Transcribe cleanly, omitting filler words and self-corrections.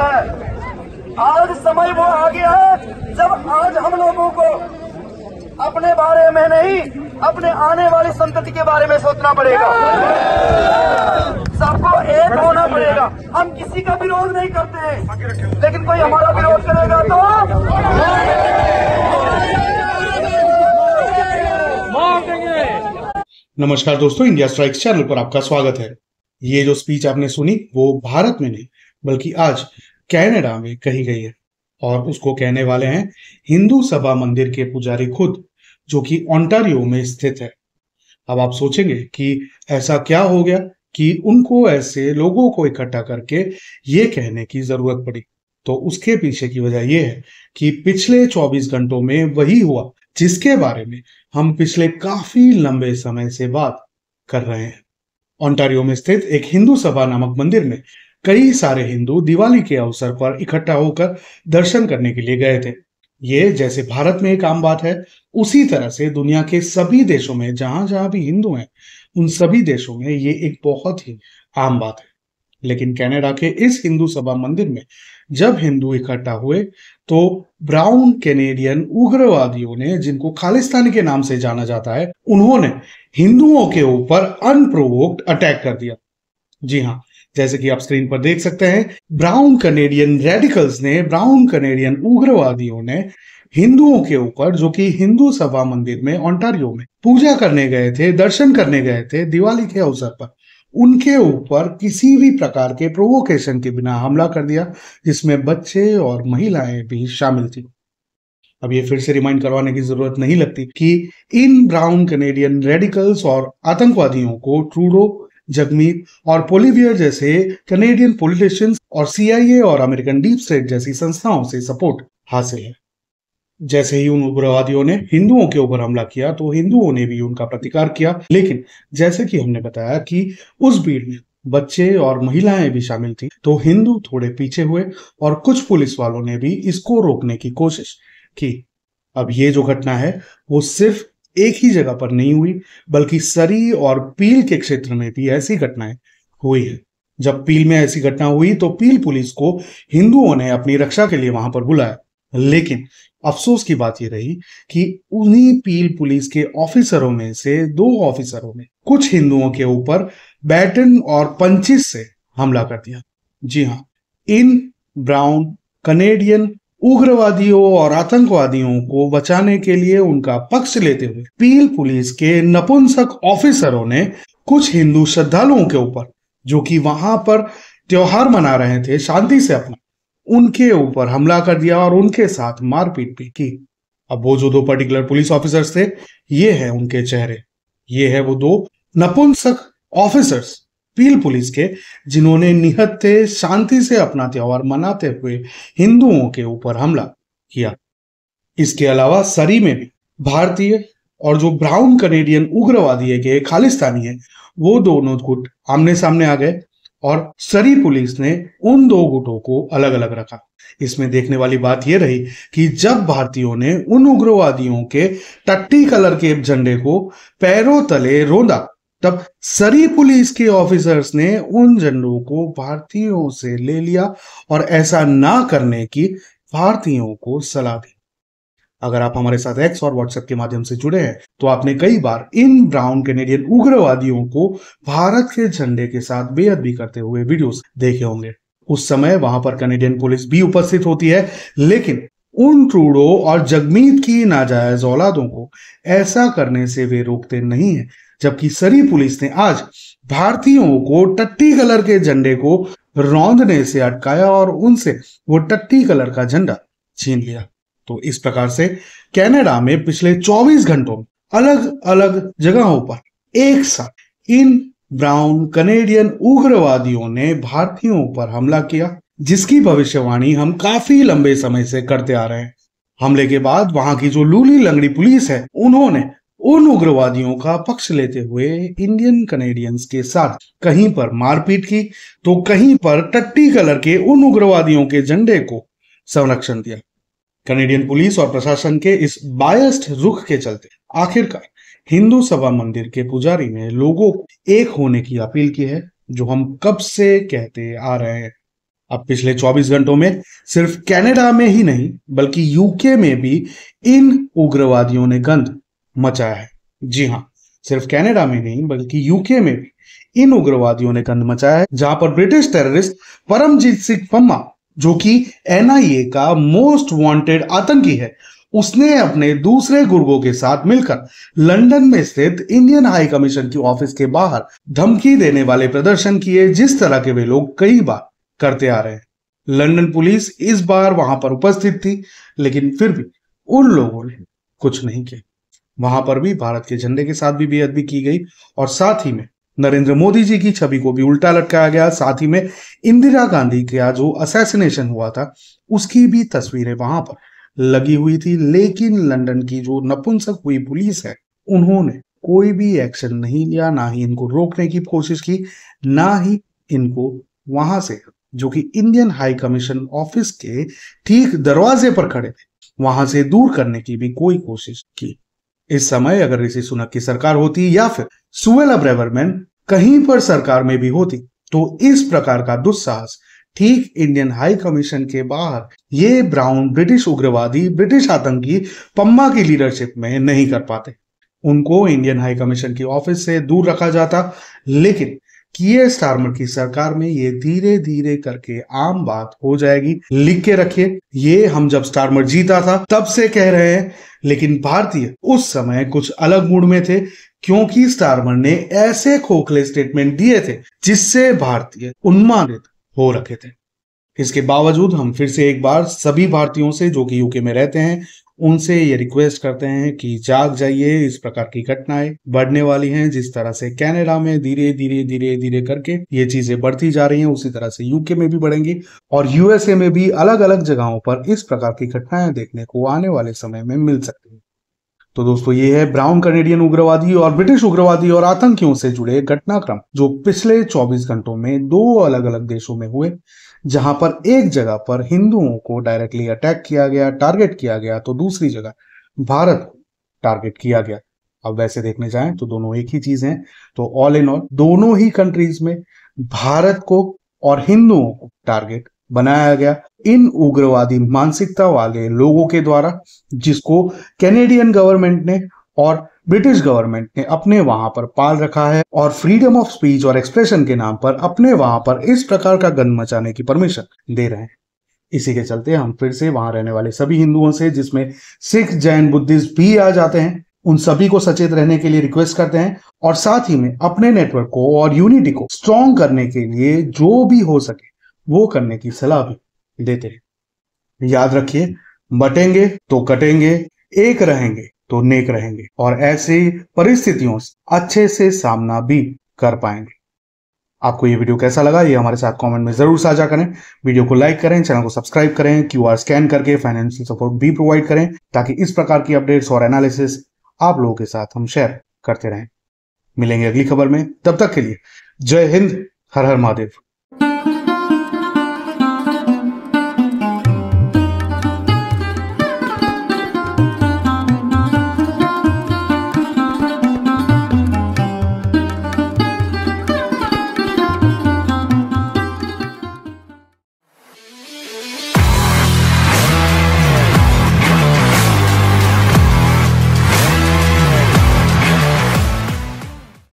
आज समय वो आ गया है जब आज हम लोगों को अपने बारे में नहीं, अपने आने वाली संतति के बारे में सोचना पड़ेगा। सबको एक होना पड़ेगा। हम किसी का विरोध नहीं करते हैं, लेकिन कोई हमारा विरोध करेगा तो। नमस्कार दोस्तों, इंडिया स्ट्राइक्स चैनल पर आपका स्वागत है। ये जो स्पीच आपने सुनी वो भारत में नहीं बल्कि आज कनाडा में कही गई है, और उसको कहने वाले हैं हिंदू सभा मंदिर के पुजारी खुद, जो कि ओंटारियो में स्थित है। अब आप सोचेंगे कि ऐसा क्या हो गया कि उनको ऐसे लोगों को इकट्ठा करके ये कहने की जरूरत पड़ी, तो उसके पीछे की वजह यह है कि पिछले 24 घंटों में वही हुआ जिसके बारे में हम पिछले काफी लंबे समय से बात कर रहे हैं। ओंटारियो में स्थित एक हिंदू सभा नामक मंदिर में कई सारे हिंदू दिवाली के अवसर पर इकट्ठा होकर दर्शन करने के लिए गए थे। ये जैसे भारत में एक आम बात है, उसी तरह से दुनिया के सभी देशों में जहां जहां भी हिंदू हैं उन सभी देशों में ये एक बहुत ही आम बात है। लेकिन कनाडा के इस हिंदू सभा मंदिर में जब हिंदू इकट्ठा हुए तो ब्राउन कैनेडियन उग्रवादियों ने, जिनको खालिस्तानी के नाम से जाना जाता है, उन्होंने हिंदुओं के ऊपर अनप्रोवोक्ड अटैक कर दिया। जी हाँ, जैसे कि आप स्क्रीन पर देख सकते हैं, ब्राउन कैनेडियन रेडिकल्स ने, ब्राउन कैनेडियन उग्रवादियों ने हिंदुओं के ऊपर, जो कि हिंदू सभा मंदिर में ओंटारियो में पूजा करने गए थे, दर्शन करने गए थे दिवाली के अवसर पर, उनके ऊपर किसी भी प्रकार के प्रोवोकेशन के बिना हमला कर दिया, जिसमें बच्चे और महिलाएं भी शामिल थी। अब ये फिर से रिमाइंड करवाने की जरूरत नहीं लगती कि इन ब्राउन कैनेडियन रेडिकल्स और आतंकवादियों को ट्रूडो, जगमीत और पोलिवियर जैसे कैनेडियन पॉलिटिशियंस और CIA और अमेरिकन डीप स्टेट जैसी संस्थाओं से सपोर्ट हासिल है। जैसे ही उन उग्रवादियों ने हिंदुओं के ऊपर हमला किया तो हिंदुओं ने भी उनका प्रतिकार किया, लेकिन जैसे कि हमने बताया कि उस भीड़ में बच्चे और महिलाएं भी शामिल थी, तो हिंदू थोड़े पीछे हुए और कुछ पुलिस वालों ने भी इसको रोकने की कोशिश की। अब ये जो घटना है वो सिर्फ एक ही जगह पर नहीं हुई, बल्कि सरी और पील के क्षेत्र में भी ऐसी घटनाएं हुई है। जब पील में ऐसी घटना हुई तो पील पुलिस को हिंदुओं ने अपनी रक्षा के लिए वहां पर बुलाया, लेकिन अफसोस की बात यह रही कि उन्हीं पील पुलिस के ऑफिसरों में से 2 ऑफिसरों ने कुछ हिंदुओं के ऊपर बैटन और पंचिस से हमला कर दिया। जी हाँ, इन ब्राउन कैनेडियन उग्रवादियों और आतंकवादियों को बचाने के लिए उनका पक्ष लेते हुए पील पुलिस के नपुंसक ऑफिसरों ने कुछ हिंदू श्रद्धालुओं के ऊपर, जो कि वहां पर त्योहार मना रहे थे शांति से अपना, उनके ऊपर हमला कर दिया और उनके साथ मारपीट भी की। अब वो जो 2 पर्टिकुलर पुलिस ऑफिसर्स थे, ये है उनके चेहरे, ये है वो 2 नपुंसक ऑफिसर्स पील पुलिस के, जिन्होंने निहत्थे थे शांति से अपना त्योहार मनाते हुए हिंदुओं के ऊपर हमला किया। इसके अलावा सरी में भी भारतीय और जो ब्राउन कैनेडियन उग्रवादी के खालिस्तानी है, वो दोनों गुट आमने सामने आ गए और सरी पुलिस ने उन 2 गुटों को अलग अलग रखा। इसमें देखने वाली बात यह रही कि जब भारतीयों ने उन उग्रवादियों के टट्टी कलर के झंडे को पैरों तले रोंदा, तब सरी पुलिस के ऑफिसर्स ने उन झंडों को भारतीयों से ले लिया और ऐसा ना करने की भारतीयों को सलाह दी। अगर आप हमारे साथ एक्स और व्हाट्सएप के माध्यम से जुड़े हैं तो आपने कई बार इन ब्राउन कैनेडियन उग्रवादियों को भारत के झंडे के साथ बेअदबी करते हुए वीडियोस देखे होंगे। उस समय वहां पर कैनेडियन पुलिस भी उपस्थित होती है, लेकिन उन ट्रूडो और जगमीत की नाजायज औलादों को ऐसा करने से वे रोकते नहीं है, जबकि सरी पुलिस ने आज भारतीयों को टट्टी कलर के झंडे को रौंदने से अटकाया और उनसे वो टट्टी कलर का झंडा छीन लिया। तो इस प्रकार से कनाडा में पिछले 24 घंटों में अलग अलग जगहों पर एक साथ इन ब्राउन कैनेडियन उग्रवादियों ने भारतीयों पर हमला किया, जिसकी भविष्यवाणी हम काफी लंबे समय से करते आ रहे हैं। हमले के बाद वहां की जो लूली लंगड़ी पुलिस है, उन्होंने उन उग्रवादियों का पक्ष लेते हुए इंडियन कैनेडियंस के साथ कहीं पर मारपीट की तो कहीं पर टट्टी कलर के उन उग्रवादियों के झंडे को संरक्षण दिया। कैनेडियन पुलिस और प्रशासन के इस बायस्ड रुख के चलते आखिरकार हिंदू सभा मंदिर के पुजारी ने लोगों को एक होने की अपील की है, जो हम कब से कहते आ रहे हैं। अब पिछले 24 घंटों में सिर्फ कनाडा में ही नहीं बल्कि यूके में भी इन उग्रवादियों ने गंद मचाया है। जी हाँ, सिर्फ कनाडा में नहीं बल्कि यूके में भी इन उग्रवादियों ने गंद मचाया है, जहां पर ब्रिटिश टेररिस्ट परमजीत सिंह पम्मा, जो कि एनआईए का मोस्ट वांटेड आतंकी है, उसने अपने दूसरे गुर्गों के साथ मिलकर लंदन में स्थित इंडियन हाई कमीशन की ऑफिस के बाहर धमकी देने वाले प्रदर्शन किए, जिस तरह के वे लोग कई बार करते आ रहे हैं। लंदन पुलिस इस बार वहां पर उपस्थित थी, लेकिन फिर भी उन लोगों ने कुछ नहीं किया। वहां पर भी भारत के झंडे के साथ भी बेअदबी की गई और साथ ही में नरेंद्र मोदी जी की छवि को भी उल्टा लटकाया गया। साथ ही में इंदिरा गांधी का जो असैसिनेशन हुआ था उसकी भी तस्वीरें वहां पर लगी हुई थी, लेकिन लंदन की जो नपुंसक हुई पुलिस है, उन्होंने कोई भी एक्शन नहीं लिया, ना ही इनको रोकने की कोशिश की, ना ही इनको वहां से, जो कि इंडियन हाई कमीशन ऑफिस के ठीक दरवाजे पर खड़े थे, वहां से दूर करने की भी कोई कोशिश की। इस समय अगर ऋषि सुनक की सरकार होती या फिर सुएला ब्रेवरमैन कहीं पर सरकार में भी होती, तो इस प्रकार का दुस्साहस ठीक इंडियन हाई कमीशन के बाहर ये ब्राउन ब्रिटिश उग्रवादी, ब्रिटिश आतंकी पम्मा की लीडरशिप में नहीं कर पाते। उनको इंडियन हाई कमीशन की ऑफिस से दूर रखा जाता, लेकिन कीयर स्टार्मर की सरकार में ये धीरे धीरे करके आम बात हो जाएगी। लिख के रखिए, ये हम जब स्टार्मर जीता था तब से कह रहे हैं, लेकिन भारतीय उस समय कुछ अलग मूड में थे, क्योंकि स्टार्मर ने ऐसे खोखले स्टेटमेंट दिए थे जिससे भारतीय उन्मादित हो रखे थे। इसके बावजूद हम फिर से एक बार सभी भारतीयों से जो कि यूके में रहते हैं उनसे ये रिक्वेस्ट करते हैं कि जाग जाइए। इस प्रकार की घटनाएं बढ़ने वाली हैं। जिस तरह से कनाडा में धीरे धीरे धीरे धीरे करके ये चीजें बढ़ती जा रही हैं, उसी तरह से यूके में भी बढ़ेंगी और यूएसए में भी अलग अलग जगहों पर इस प्रकार की घटनाएं देखने को आने वाले समय में मिल सकती है। तो दोस्तों, ये है ब्राउन कनेडियन उग्रवादी और ब्रिटिश उग्रवादी और आतंकियों से जुड़े घटनाक्रम, जो पिछले 24 घंटों में दो अलग अलग देशों में हुए, जहां पर एक जगह पर हिंदुओं को डायरेक्टली अटैक किया गया, टारगेट किया गया, तो दूसरी जगह भारत को टारगेट किया गया। अब वैसे देखने जाएं तो दोनों एक ही चीज है। तो ऑल इन ऑल दोनों ही कंट्रीज में भारत को और हिंदुओं को टारगेट बनाया गया इन उग्रवादी मानसिकता वाले लोगों के द्वारा, जिसको कैनेडियन गवर्नमेंट ने और ब्रिटिश गवर्नमेंट ने अपने वहां पर पाल रखा है और फ्रीडम ऑफ स्पीच और एक्सप्रेशन के नाम पर अपने वहां पर इस प्रकार का गंद मचाने की परमिशन दे रहे हैं। इसी के चलते हम फिर से वहां रहने वाले सभी हिंदुओं से, जिसमें सिख, जैन, बुद्धिस्ट भी आ जाते हैं, उन सभी को सचेत रहने के लिए रिक्वेस्ट करते हैं और साथ ही में अपने नेटवर्क को और यूनिटी को स्ट्रॉन्ग करने के लिए जो भी हो सके वो करने की सलाह भी देते हैं। याद रखिए, बटेंगे तो कटेंगे, एक रहेंगे तो नेक रहेंगे और ऐसे परिस्थितियों से अच्छे से सामना भी कर पाएंगे। आपको ये वीडियो कैसा लगा, ये हमारे साथ कमेंट में जरूर साझा करें। वीडियो को लाइक करें, चैनल को सब्सक्राइब करें, क्यूआर स्कैन करके फाइनेंशियल सपोर्ट भी प्रोवाइड करें, ताकि इस प्रकार की अपडेट्स और एनालिसिस आप लोगों के साथ हम शेयर करते रहें। मिलेंगे अगली खबर में, तब तक के लिए जय हिंद, हर हर महादेव।